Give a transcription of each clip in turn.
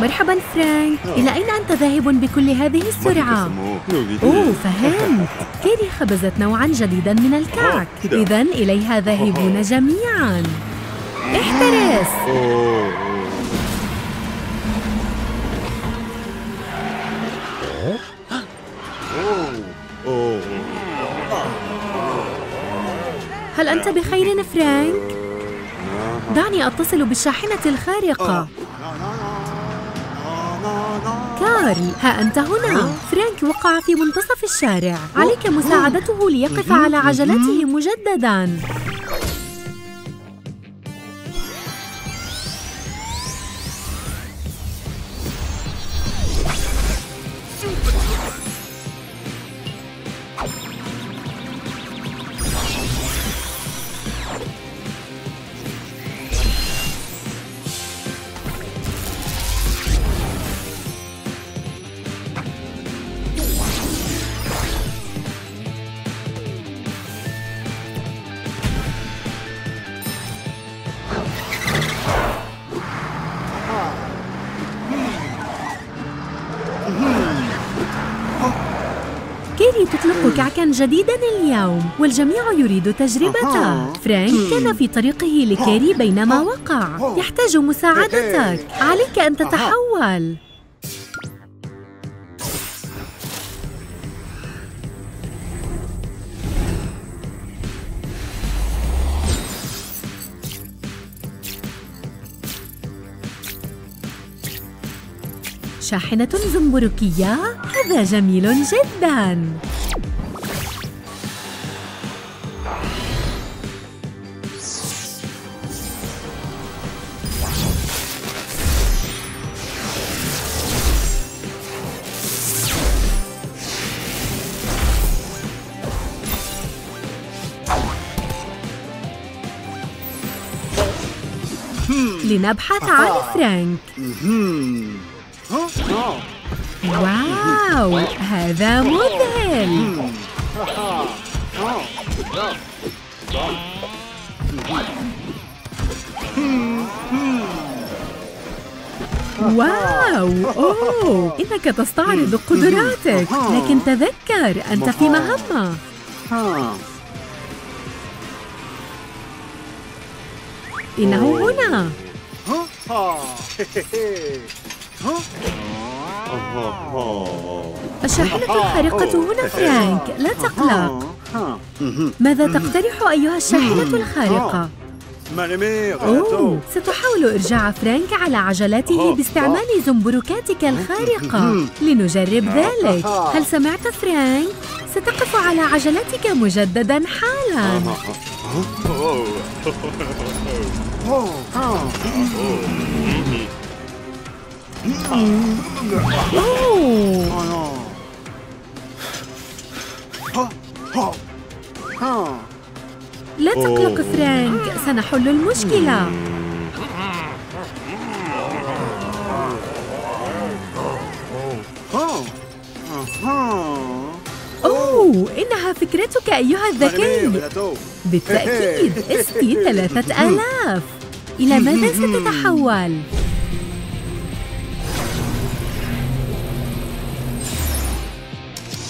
مرحباً فرانك، إلى أين أنت ذاهب بكل هذه السرعة؟ أوه فهمت، كاري خبزت نوعاً جديداً من الكعك، إذن إليها ذاهبون جميعاً. احترس! هل أنت بخير فرانك؟ دعني أتصل بالشاحنة الخارقة. كارل، ها أنت هنا. فرانك وقع في منتصف الشارع، عليك مساعدته ليقف على عجلته مجدداً. تطلق كعكاً جديداً اليوم والجميع يريد تجربته. فرانك كان في طريقه لكاري بينما وقع. يحتاج مساعدتك، عليك أن تتحول. شاحنة زنبركية، هذا جميل جداً. لنبحث عن فرانك. واو، هذا مذهل. واو، أوه، إنك تستعرض قدراتك، لكن تذكر أنت في مهمة. إنه هنا. الشاحنة الخارقة هنا فرانك، لا تقلق. ماذا تقترح أيها الشاحنة الخارقة؟ أوه، ستحاول إرجاع فرانك على عجلاته باستعمال زنبركاتك الخارقة. لنجرب ذلك. هل سمعت فرانك؟ ستقف على عجلتك مجدداً حالاً. لا تقلق فرانك، سنحل المشكلة. أوه، إنها فكرتك أيها الذكي. بالتأكيد، ST 3000. إلى ماذا ستتحول؟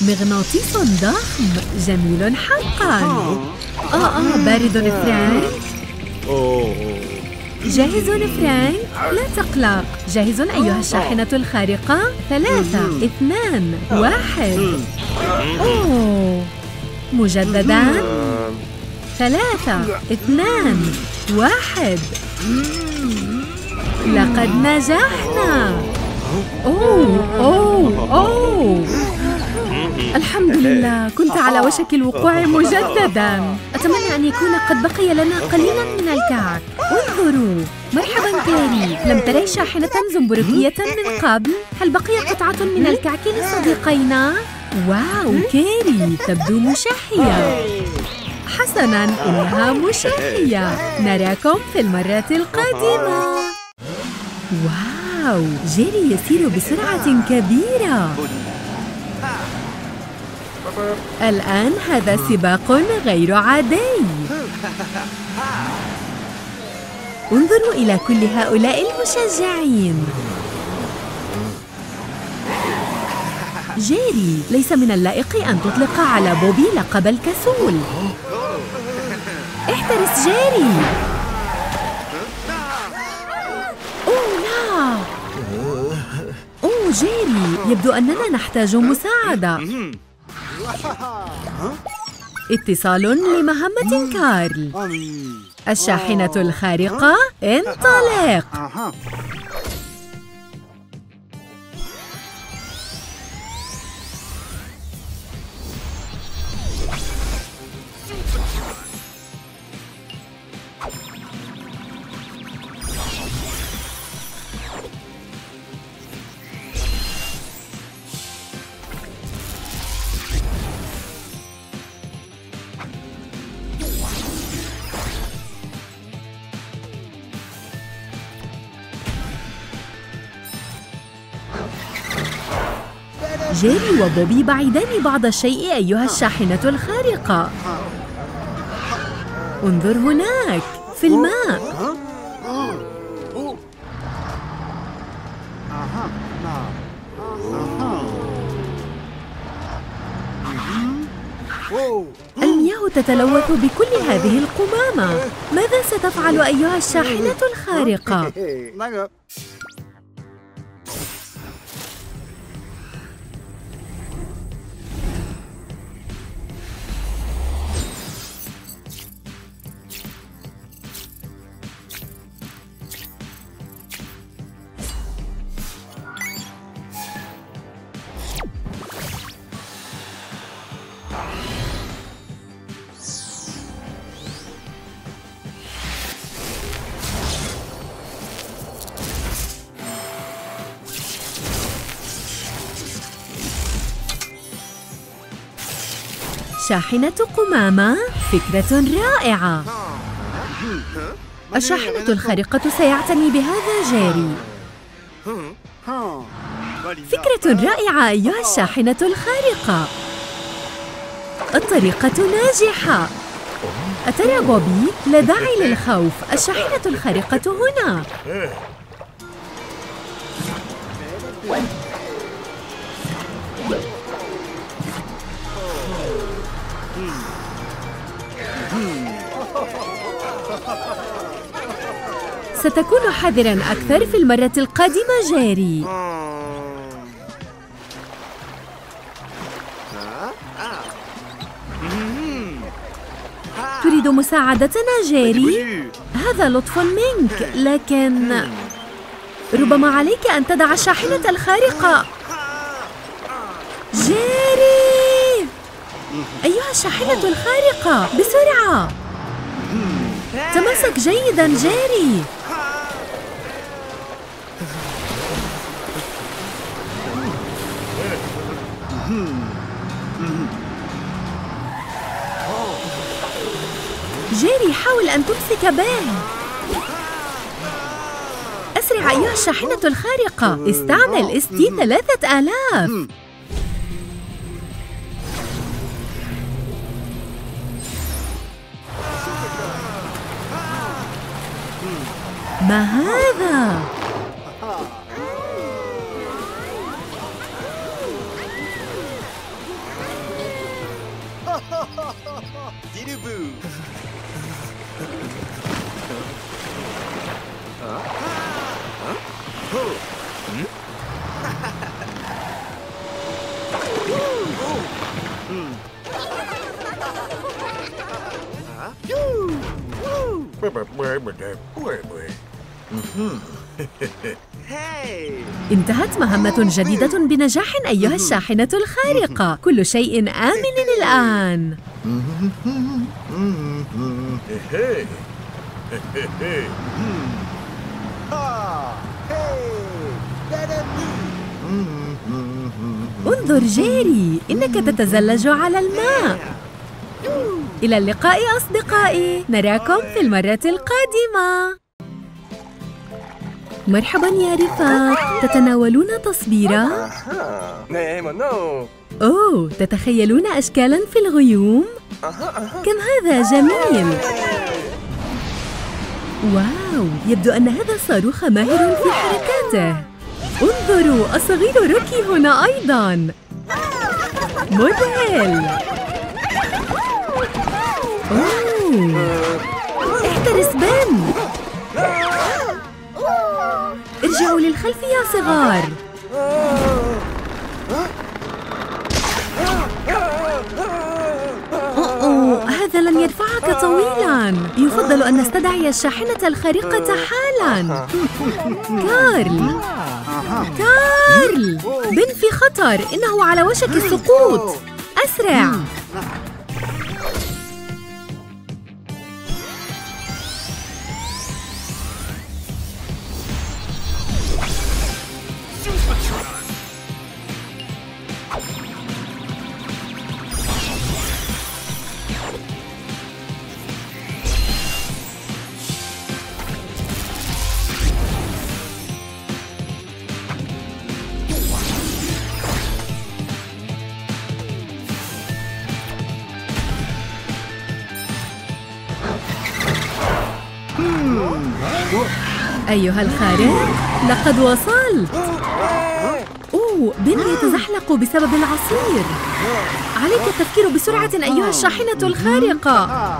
مغناطيس ضخم، جميل حقاً. بارد فرانك. جاهز فرانك؟ لا تقلق. جاهز أيها الشاحنة الخارقة؟ 3، 2، 1. مجدداً. 3، 2، 1. لقد نجحنا. الحمد لله، كنت على وشك الوقوع مجدداً. أتمنى أن يكون قد بقي لنا قليلاً من الكعك. انظروا، مرحباً كاري، لم تري شاحنة زنبركية من قبل؟ هل بقي قطعة من الكعك لصديقينا؟ واو كاري، تبدو مشحية. حسناً، إنها مشحية. نراكم في المرة القادمة. واو، جيري يسير بسرعة كبيرة. الآن هذا سباق غير عادي. انظروا إلى كل هؤلاء المشجعين. جيري، ليس من اللائق أن تطلق على بوبي لقب الكسول. احترس جيري. أوه لا. أوه جيري، يبدو أننا نحتاج مساعدة. اتصال لمهمة كارل. الشاحنة الخارقة انطلق. جيري وبوبي بعيدان بعض الشيء أيها الشاحنة الخارقة. انظر هناك في الماء. المياه تتلوث بكل هذه القمامة. ماذا ستفعل أيها الشاحنة الخارقة؟ شاحنة قمامة، فكرة رائعة. الشاحنة الخارقة سيعتني بهذا جيري. فكرة رائعة أيها الشاحنة الخارقة. الطريقة ناجحة. أترى بوبي؟ لا داعي للخوف، الشاحنة الخارقة هنا. ستكون حذراً أكثر في المرة القادمة جيري. تريد مساعدتنا جيري؟ هذا لطف منك، لكن ربما عليك أن تدع الشاحنة الخارقة. جيري! أيها الشاحنة الخارقة، بسرعة! تمسك جيداً جيري. جيري، حاول أن تمسك بين. أسرع أيها الشاحنة الخارقة، استعمل ST 3000. ما هذا؟ انتهت مهمة جديدة بنجاح أيها الشاحنة الخارقة. كل شيء آمن الآن. انظر جيري، إنك تتزلج على الماء. إلى اللقاء أصدقائي، نراكم في المرة القادمة. مرحباً يا رفاق، تتناولون تصبيرة؟ أوه، تتخيلون أشكالاً في الغيوم؟ كم هذا جميل! واو، يبدو أن هذا الصاروخ ماهر في حركاته. انظروا، الصغير روكي هنا أيضاً. مذهل. أوه. احترس بن. ارجعوا للخلف يا صغار. هذا لن يدفعك طويلاً. يفضل أن نستدعي الشاحنة الخارقة حالاً. كارل! كارل! بن في خطر، إنه على وشك السقوط. أسرع! أيها الخارق، لقد وصلت. أوه، بن يتزحلق بسبب العصير. عليك التفكير بسرعة أيها الشاحنة الخارقة.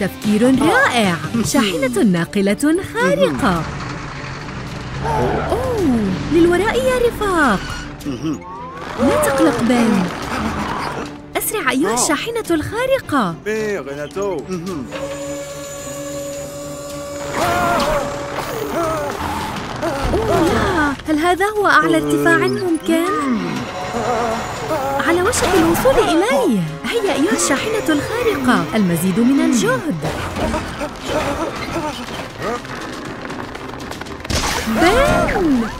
تفكير رائع. شاحنة ناقلة خارقة. أوه، للوراء يا رفاق. لا تقلق بن. أسرع أيها الشاحنة الخارقة. أوه لا، هل هذا هو أعلى ارتفاع ممكن؟ على وشك الوصول إليه. هيا أيها الشاحنة الخارقة، المزيد من الجهد. بن!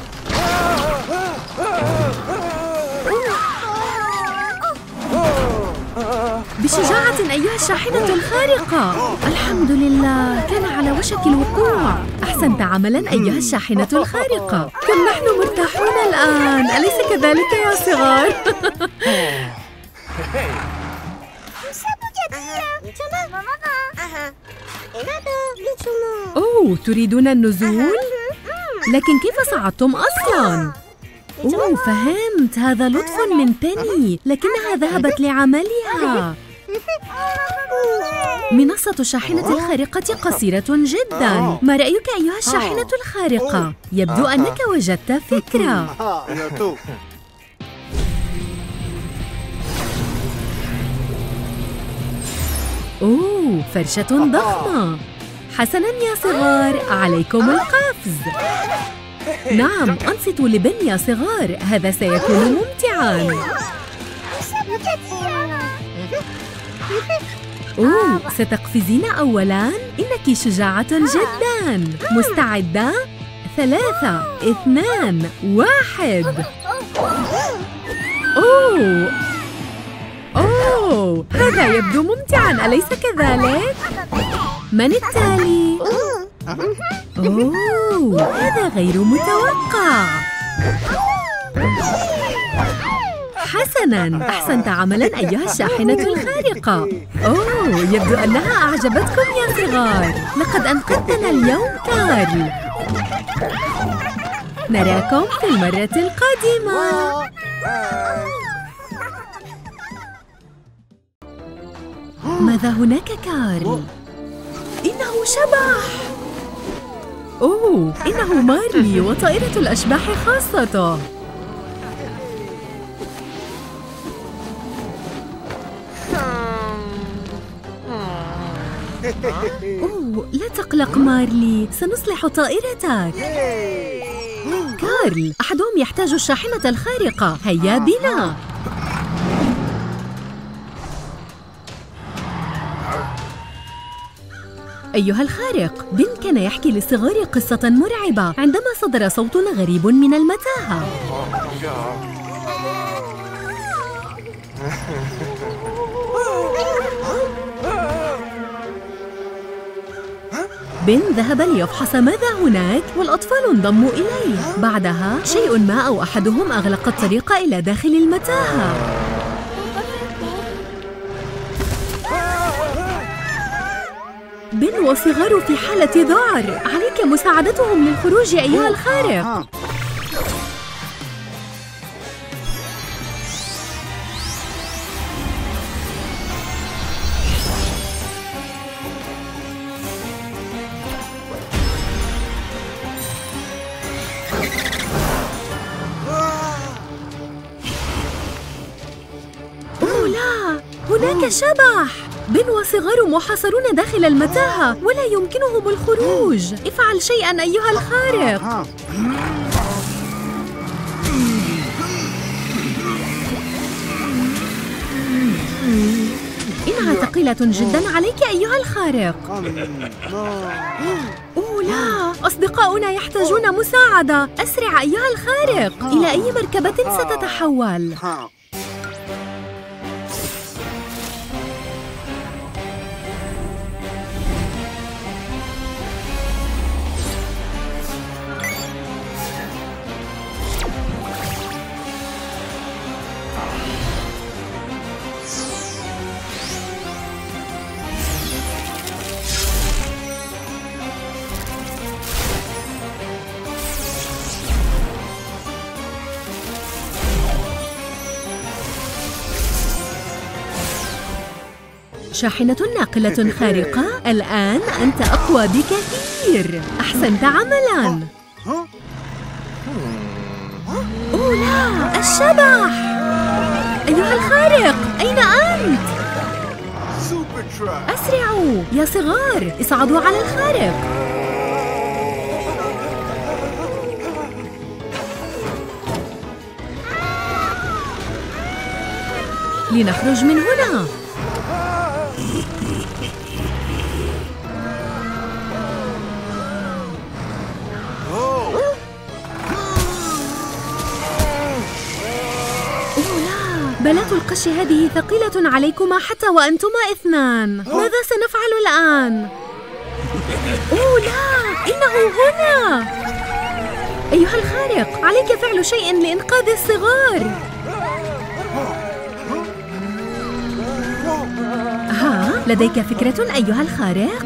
بشجاعة أيها الشاحنة الخارقة. الحمد لله، كان على وشك الوقوع. أحسنت عملاً أيها الشاحنة الخارقة. كم نحن مرتاحون الآن، أليس كذلك يا صغار؟ أوه، تريدون النزول؟ لكن كيف صعدتم أصلاً؟ أوه، فهمت، هذا لطف من بني، لكنها ذهبت لعملها. منصة الشاحنة الخارقة قصيرة جداً. ما رأيك أيها الشاحنة الخارقة؟ يبدو أنك وجدت فكرة. أوه، فرشة ضخمة. حسناً يا صغار، عليكم القفز. نعم، أنصتوا لبن يا صغار، هذا سيكون ممتعاً. أوه، ستقفزين أولاً؟ إنك شجاعة جداً. مستعدة؟ 3، 2، 1. أوه أوه، هذا يبدو ممتعاً، أليس كذلك؟ من التالي؟ أوه، هذا غير متوقع. حسناً، أحسنت عملاً أيها الشاحنة الخارقة. أوه، يبدو أنها أعجبتكم يا صغار. لقد أنقذتنا اليوم كارل. نراكم في المرة القادمة. ماذا هناك كارل؟ إنه شبح. أوه، إنه مارلي وطائرة الأشباح خاصته. أوه، لا تقلق مارلي، سنصلح طائرتك. كارل، أحدهم يحتاج الشاحنة الخارقة، هيا بنا. أيها الخارق، بن كان يحكي للصغار قصة مرعبة عندما صدر صوت غريب من المتاهة. بن ذهب ليفحص ماذا هناك والأطفال انضموا إليه. بعدها شيء ما أو أحدهم أغلق الطريق إلى داخل المتاهة. بن وصغاره في حالة ذعر، عليك مساعدتهم للخروج أيها الخارق. شبح! بن وصغاره محاصرون داخل المتاهة ولا يمكنهم الخروج. افعل شيئاً أيها الخارق. إنها ثقيلة جداً عليك أيها الخارق. أوه لا! أصدقاؤنا يحتاجون مساعدة. أسرع أيها الخارق. إلى أي مركبة ستتحول؟ شاحنة ناقلة خارقة، الآن أنت أقوى بكثير. أحسنت عملاً. أوه لا! الشبح! أيها الخارق، أين أنت؟ أسرعوا يا صغار، اصعدوا على الخارق. لنخرج من هنا. بلات القش هذه ثقيلة عليكما حتى وأنتما اثنان. ماذا سنفعل الآن؟ أوه لا! إنه هنا! أيها الخارق، عليك فعل شيء لإنقاذ الصغار. ها، لديك فكرة أيها الخارق؟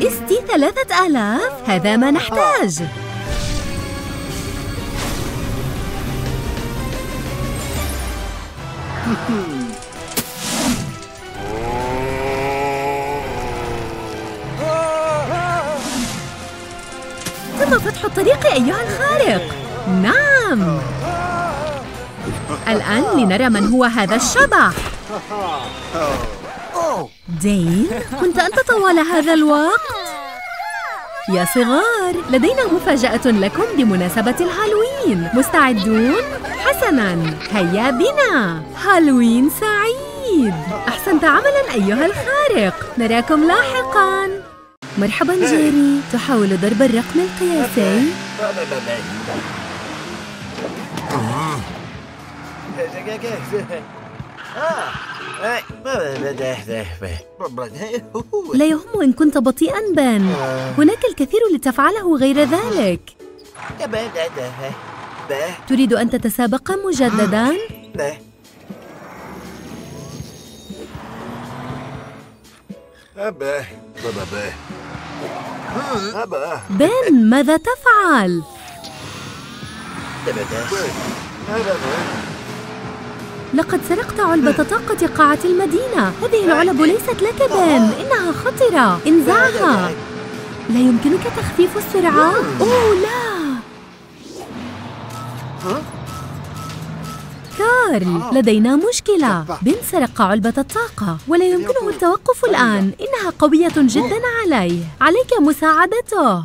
ST 3000، هذا ما نحتاج. تم فتح الطريق أيها الخارق. نعم، الآن لنرى من هو هذا الشبح. دين، كنت أنت طوال هذا الوقت؟ يا صغار، لدينا مفاجأة لكم بمناسبة الهالوين. مستعدون؟ حسناً، هيا بنا. هالوين سعيد. أحسنت عملاً أيها الخارق، نراكم لاحقاً. مرحباً جيري، تحاول ضرب الرقم القياسي. لا يهم إن كنت بطيئاً بن، هناك الكثير لتفعله غير ذلك. تريد أن تتسابق مجدداً؟ بن، ماذا تفعل؟ لقد سرقت علبة طاقة قاعة المدينة. هذه العلب ليست لك بن، إنها خطرة، انزعها. لا يمكنك تخفيف السرعة. أوه لا! كارل، لدينا مشكلة. بن سرق علبة الطاقة ولا يمكنه التوقف الآن، إنها قوية جدا عليه. عليك مساعدته.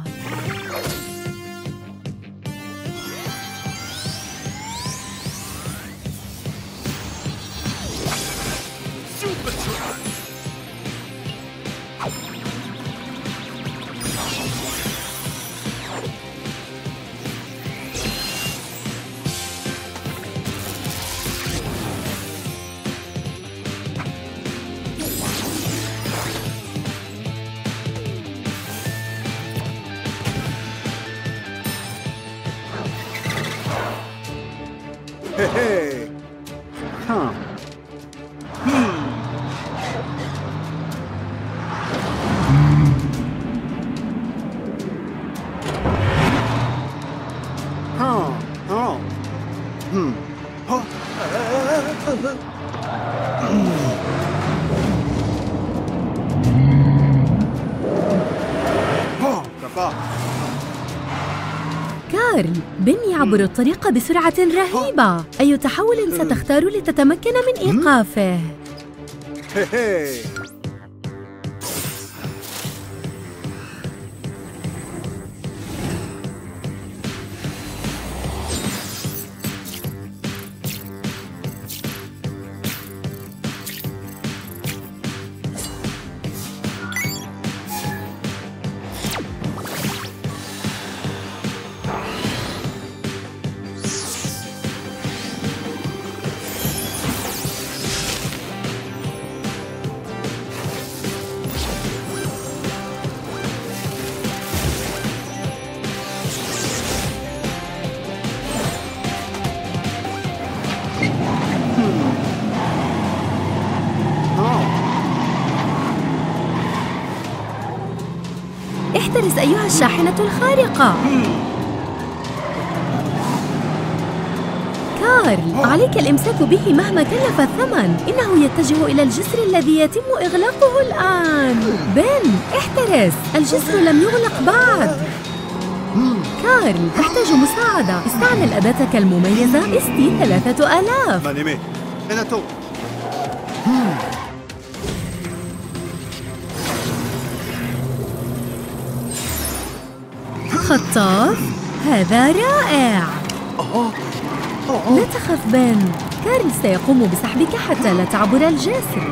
Hey, hey. Huh. كارل، بن يعبر الطريق بسرعة رهيبة. أي تحول ستختار لتتمكن من إيقافه؟ احترز أيها الشاحنة الخارقة. كارل، عليك الإمساك به مهما كلف الثمن. إنه يتجه إلى الجسر الذي يتم إغلاقه الآن. بن، احترز، الجسر لم يغلق بعد. كارل، تحتاج مساعدة. استعمل أداتك المميزة ST 3000. خطاف، هذا رائع. لا تخف بن، كارل سيقوم بسحبك حتى لا تعبر الجسر.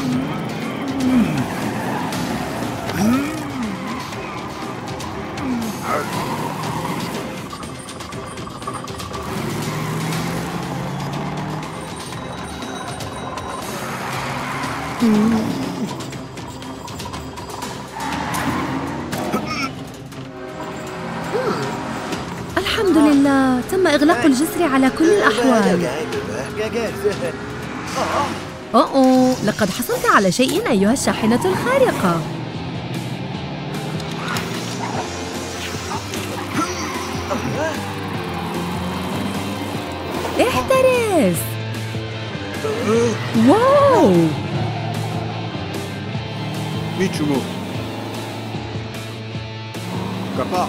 الحمد لله، تم إغلاق الجسر على كل الأحوال. أوه، لقد حصلت على شيء أيها الشاحنة الخارقة. احترس! واو! ميتشومو كفا.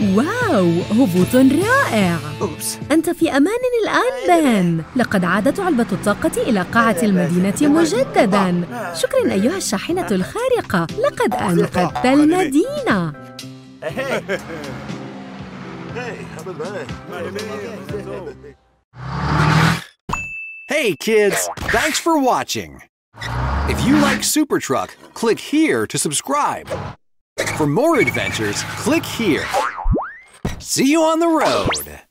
واو، هبوط رائع. أنت في أمان الآن بن. لقد عادت علبة الطاقة إلى قاعة المدينة مجدداً. شكراً أيها الشاحنة الخارقة، لقد أنقذت المدينة. Hey kids, thanks for watching. If you like Super Truck, click here to subscribe. For more adventures, click here. See you on the road!